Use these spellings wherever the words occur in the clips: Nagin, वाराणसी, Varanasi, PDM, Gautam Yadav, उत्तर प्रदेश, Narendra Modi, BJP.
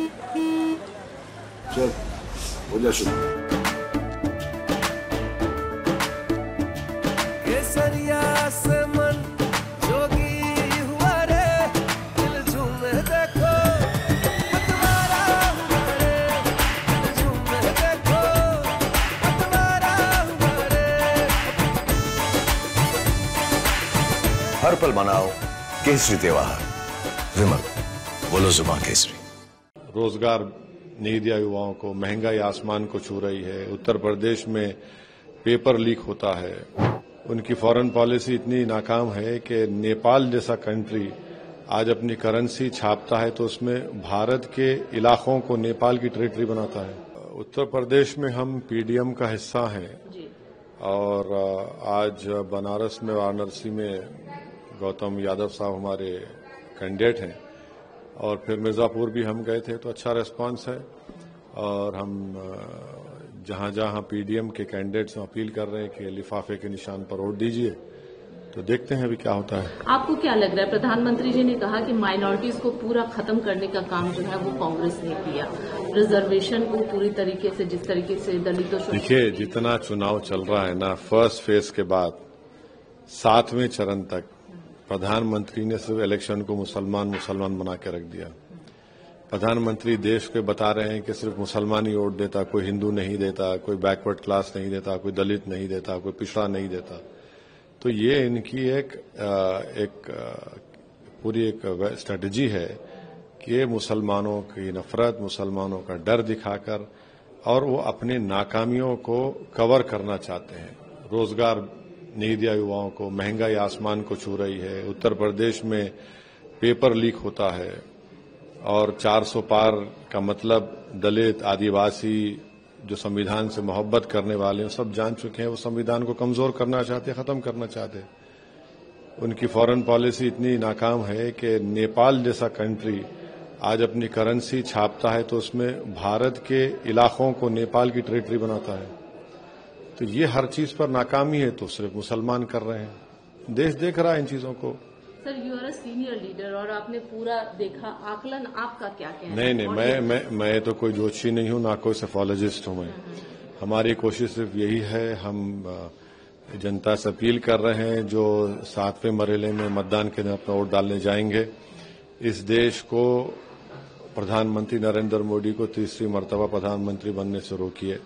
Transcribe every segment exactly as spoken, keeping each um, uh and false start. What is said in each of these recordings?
चल हो जा शुरू। हर पल मनाओ केसरी त्योहार। विमल बोलो जुमा केसरी। रोजगार नहीं दिया युवाओं को, महंगाई आसमान को छू रही है, उत्तर प्रदेश में पेपर लीक होता है, उनकी फॉरेन पॉलिसी इतनी नाकाम है कि नेपाल जैसा कंट्री आज अपनी करेंसी छापता है तो उसमें भारत के इलाकों को नेपाल की टेरिटरी बनाता है। उत्तर प्रदेश में हम पीडीएम का हिस्सा हैं और आज बनारस में वाराणसी में गौतम यादव साहब हमारे कैंडिडेट हैं और फिर मिर्ज़ापुर भी हम गए थे तो अच्छा रिस्पांस है और हम जहां जहां पीडीएम के कैंडिडेट्स से अपील कर रहे हैं कि लिफाफे के निशान पर वोट दीजिए, तो देखते हैं अभी क्या होता है। आपको क्या लग रहा है, प्रधानमंत्री जी ने कहा कि माइनॉरिटीज को पूरा खत्म करने का काम जो है वो कांग्रेस ने किया, रिजर्वेशन को पूरी तरीके से, जिस तरीके से दलितों से। देखिये जितना चुनाव चल रहा है ना, फर्स्ट फेज के बाद सातवें चरण तक प्रधानमंत्री ने सिर्फ इलेक्शन को मुसलमान मुसलमान बना के रख दिया। प्रधानमंत्री देश को बता रहे हैं कि सिर्फ मुसलमान ही वोट देता, कोई हिंदू नहीं देता, कोई बैकवर्ड क्लास नहीं देता, कोई दलित नहीं देता, कोई पिछड़ा नहीं देता। तो ये इनकी एक एक पूरी एक स्ट्रेटजी है कि मुसलमानों की नफरत, मुसलमानों का डर दिखाकर, और वो अपने नाकामियों को कवर करना चाहते हैं। रोजगार नहीं दिया युवाओं को, महंगाई आसमान को छू रही है, उत्तर प्रदेश में पेपर लीक होता है और चार सौ पार का मतलब दलित आदिवासी जो संविधान से मोहब्बत करने वाले हैं सब जान चुके हैं, वो संविधान को कमजोर करना चाहते, खत्म करना चाहते। उनकी फॉरेन पॉलिसी इतनी नाकाम है कि नेपाल जैसा कंट्री आज अपनी करेंसी छापता है तो उसमें भारत के इलाकों को नेपाल की टेरिटरी बनाता है। तो ये हर चीज पर नाकामी है तो सिर्फ मुसलमान कर रहे हैं, देश देख रहा है इन चीजों को। Sir you are a senior leader और आपने पूरा देखा, आकलन आपका क्या कहना है? नहीं नहीं, मैं मैं मैं तो कोई जोशी नहीं हूं, ना कोई सेफोलॉजिस्ट हूं मैं। हमारी कोशिश सिर्फ यही है, हम जनता से अपील कर रहे हैं जो सातवें मरहले में मतदान के दिन अपना वोट डालने जाएंगे, इस देश को प्रधानमंत्री नरेंद्र मोदी को तीसरी मरतबा प्रधानमंत्री बनने से रोकिए,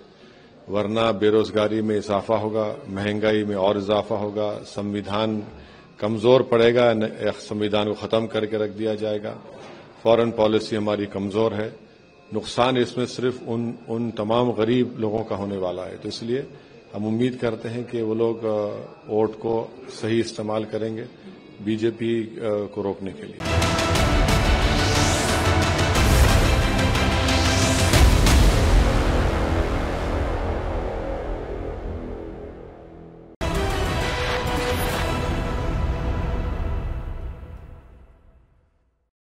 वरना बेरोजगारी में इजाफा होगा, महंगाई में और इजाफा होगा, संविधान कमजोर पड़ेगा, संविधान को खत्म करके रख दिया जाएगा। फॉरेन पॉलिसी हमारी कमजोर है, नुकसान इसमें सिर्फ उन उन तमाम गरीब लोगों का होने वाला है। तो इसलिए हम उम्मीद करते हैं कि वो लोग वोट को सही इस्तेमाल करेंगे बीजेपी को रोकने के लिए।